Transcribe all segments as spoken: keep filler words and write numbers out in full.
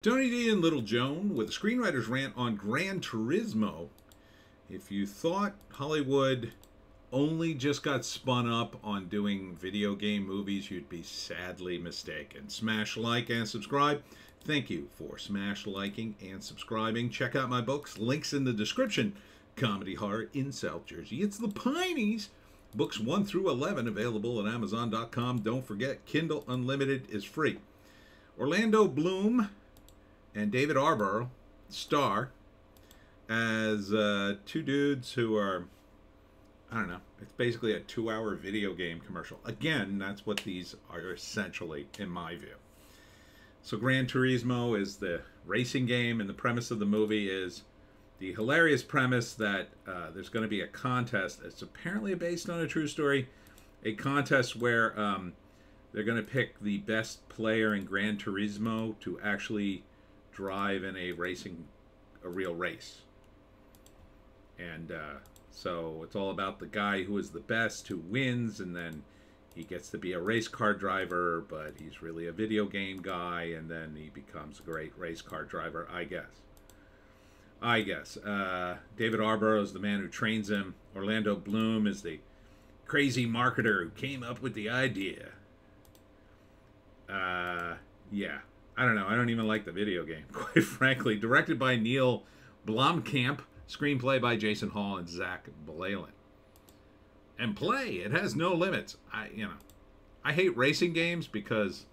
Tony D and Little Joan with a screenwriter's rant on Gran Turismo. If you thought Hollywood only just got spun up on doing video game movies, you'd be sadly mistaken. Smash like and subscribe. Thank you for smash liking and subscribing. Check out my books. Links in the description. Comedy Horror in South Jersey. It's The Pineys. Books one through eleven available at Amazon dot com. Don't forget, Kindle Unlimited is free. Orlando Bloom and David Harbour star as uh, two dudes who are, I don't know, it's basically a two-hour video game commercial. Again, that's what these are essentially, in my view. So Gran Turismo is the racing game, and the premise of the movie is the hilarious premise that uh, there's going to be a contest. It's apparently based on a true story, a contest where um, they're going to pick the best player in Gran Turismo to actually drive in a racing, a real race. And uh, so it's all about the guy who is the best, who wins, and then he gets to be a race car driver, but he's really a video game guy, and then he becomes a great race car driver, I guess. I guess. Uh, David Harbour is the man who trains him. Orlando Bloom is the crazy marketer who came up with the idea. Uh, yeah. I don't know. I don't even like the video game, quite frankly. Directed by Neil Blomkamp. Screenplay by Jason Hall and Zach Baylin. And play. It has no limits. I, you know, I hate racing games because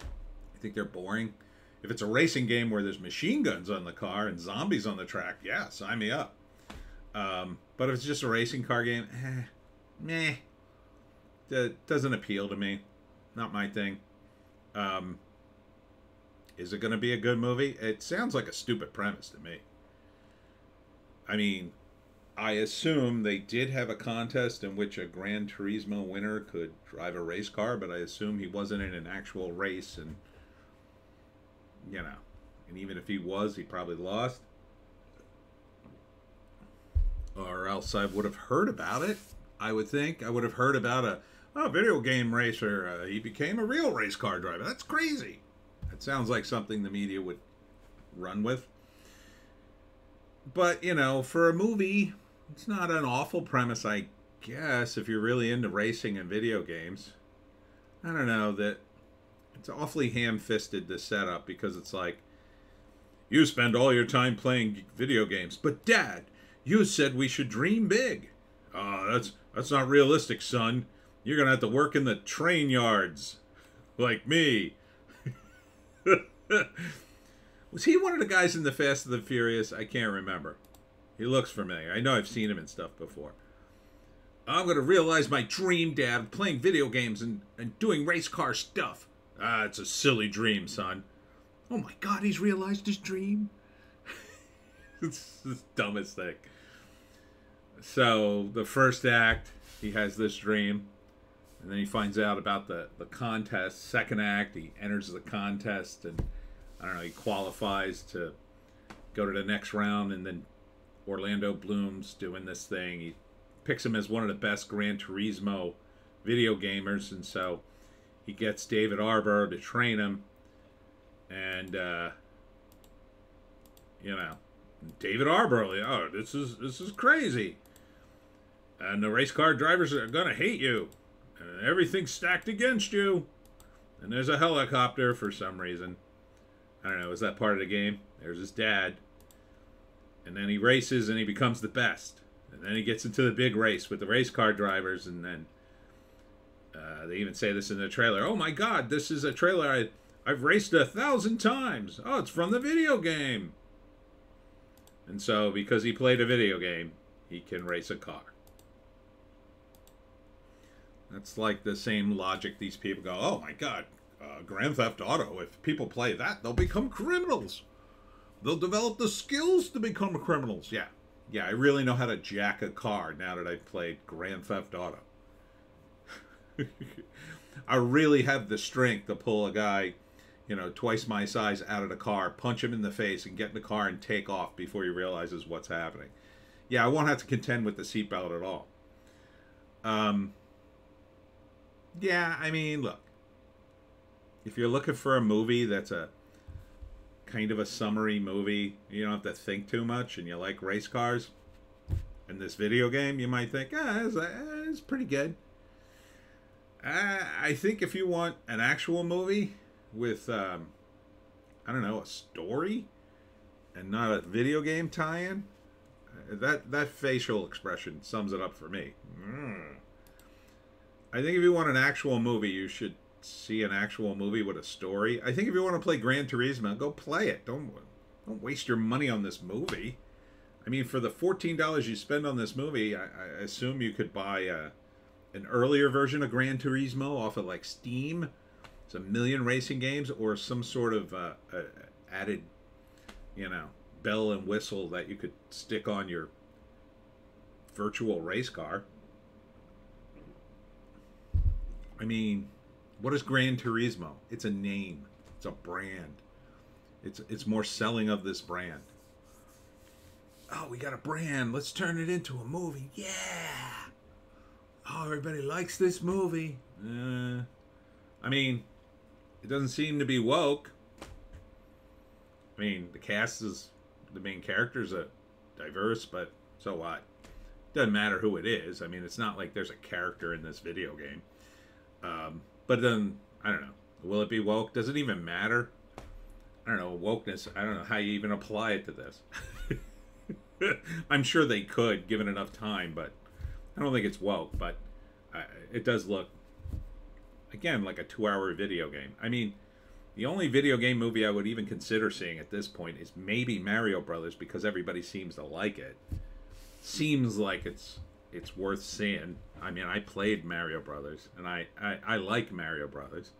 I think they're boring. If it's a racing game where there's machine guns on the car and zombies on the track, yeah, sign me up. Um, but if it's just a racing car game, eh, meh. That doesn't appeal to me. Not my thing. Um... Is it going to be a good movie? It sounds like a stupid premise to me. I mean, I assume they did have a contest in which a Gran Turismo winner could drive a race car, but I assume he wasn't in an actual race, and, you know, and even if he was, he probably lost. Or else I would have heard about it, I would think. I would have heard about a, oh, video game racer. Uh, he became a real race car driver. That's crazy. It sounds like something the media would run with. But, you know, for a movie, it's not an awful premise, I guess, if you're really into racing and video games. I don't know, that it's awfully ham-fisted, the setup, because it's like, you spend all your time playing video games, but Dad, you said we should dream big. Oh, that's, that's not realistic, son. You're going to have to work in the train yards, like me. Was he one of the guys in the Fast and the Furious? I can't remember. He looks familiar. I know I've seen him in stuff before. I'm going to realize my dream, Dad, playing video games and, and doing race car stuff. Ah, it's a silly dream, son. Oh my God, he's realized his dream? It's the dumbest thing. So, the first act, he has this dream. And then he finds out about the, the contest. Second act, he enters the contest and, I don't know, he qualifies to go to the next round. And then Orlando Bloom's doing this thing. He picks him as one of the best Gran Turismo video gamers. And so he gets David Harbour to train him. And, uh, you know, David Harbour, oh, this is, this is crazy. And the race car drivers are going to hate you. And everything's stacked against you. And there's a helicopter for some reason. I don't know, was that part of the game? There's his dad. And then he races and he becomes the best. And then he gets into the big race with the race car drivers. And then uh, they even say this in the trailer. Oh my God, this is a trailer I, I've raced a thousand times. Oh, it's from the video game. And so because he played a video game, he can race a car. That's like the same logic these people go, oh my God, uh, Grand Theft Auto, if people play that, they'll become criminals. They'll develop the skills to become criminals. Yeah, yeah, I really know how to jack a car now that I've played Grand Theft Auto. I really have the strength to pull a guy, you know, twice my size out of the car, punch him in the face, and get in the car and take off before he realizes what's happening. Yeah, I won't have to contend with the seatbelt at all. Um... Yeah, I mean, look, if you're looking for a movie that's a kind of a summary movie. You don't have to think too much, and you like race cars. In this video game, you might think, ah, it's, it's pretty good. I, I think if you want an actual movie with, um, I don't know, a story and not a video game tie-in, that, that facial expression sums it up for me. Mm. I think if you want an actual movie, you should see an actual movie with a story. I think if you want to play Gran Turismo, go play it. Don't, don't waste your money on this movie. I mean, for the fourteen dollars you spend on this movie, I, I assume you could buy uh, an earlier version of Gran Turismo off of, like, Steam. It's a million racing games, or some sort of uh, uh, added, you know, bell and whistle that you could stick on your virtual race car. I mean, what is Gran Turismo? It's a name. It's a brand. It's, it's more selling of this brand. Oh, we got a brand. Let's turn it into a movie. Yeah. Oh, everybody likes this movie. Uh, I mean, it doesn't seem to be woke. I mean, the cast is, the main characters are diverse, but so what? Doesn't matter who it is. I mean, it's not like there's a character in this video game. Um, but then, I don't know. Will it be woke? Does it even matter? I don't know. Wokeness, I don't know how you even apply it to this. I'm sure they could, given enough time, but I don't think it's woke, but uh, it does look, again, like a two-hour video game. I mean, the only video game movie I would even consider seeing at this point is maybe Mario Brothers, because everybody seems to like it. Seems like it's it's worth seeing. I mean, I played Mario Brothers, and I, I, I like Mario Brothers.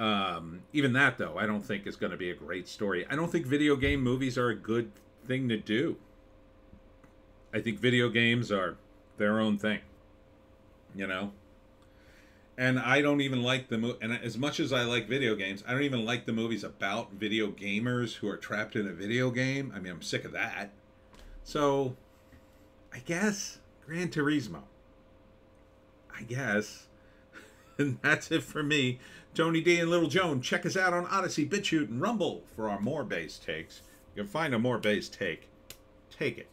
Um, even that, though, I don't think is going to be a great story. I don't think video game movies are a good thing to do. I think video games are their own thing, you know? And I don't even like the mo- and as much as I like video games, I don't even like the movies about video gamers who are trapped in a video game. I mean, I'm sick of that. So, I guess Gran Turismo. I guess. And that's it for me. Tony D and Little Joan, check us out on Odyssey, BitChute, and Rumble for our more base takes. You can find a more base take. Take it.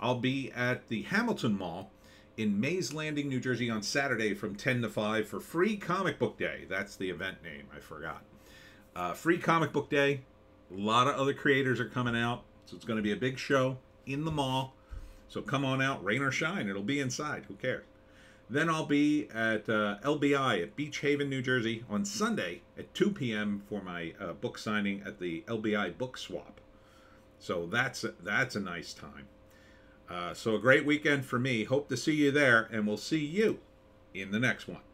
I'll be at the Hamilton Mall in Mays Landing, New Jersey on Saturday from ten to five for Free Comic Book Day. That's the event name. I forgot. Uh, Free Comic Book Day. A lot of other creators are coming out. So it's going to be a big show in the mall. So come on out, rain or shine. It'll be inside. Who cares? Then I'll be at uh, L B I at Beach Haven, New Jersey on Sunday at two p m for my uh, book signing at the L B I Book Swap. So that's a, that's a nice time. Uh, so a great weekend for me. Hope to see you there, and we'll see you in the next one.